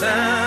Sound.